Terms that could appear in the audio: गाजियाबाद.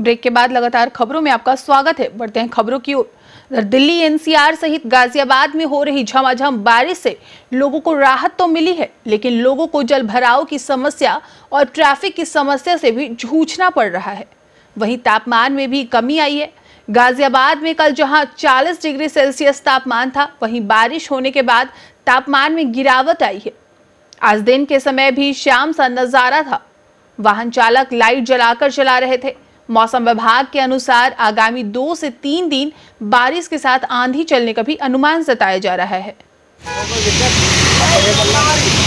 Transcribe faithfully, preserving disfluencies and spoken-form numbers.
Break के बाद लगातार खबरों में आपका स्वागत है। बढ़ते हैं खबरों की ओर। दिल्ली एनसीआर सहित गाजियाबाद में हो रही झमाझम बारिश से लोगों को राहत तो मिली है, लेकिन लोगों को जल भराव की समस्या और ट्रैफिक की समस्या से भी जूझना पड़ रहा है। वहीं तापमान में भी कमी आई है। गाजियाबाद में कल जहां चालीस डिग्री सेल्सियस तापमान था, वहीं बारिश होने के बाद तापमान में गिरावट आई है। आज दिन के समय भी शाम सा नजारा था। वाहन चालक लाइट जलाकर चला रहे थे। मौसम विभाग के अनुसार आगामी दो से तीन दिन बारिश के साथ आंधी चलने का भी अनुमान जताया जा रहा है।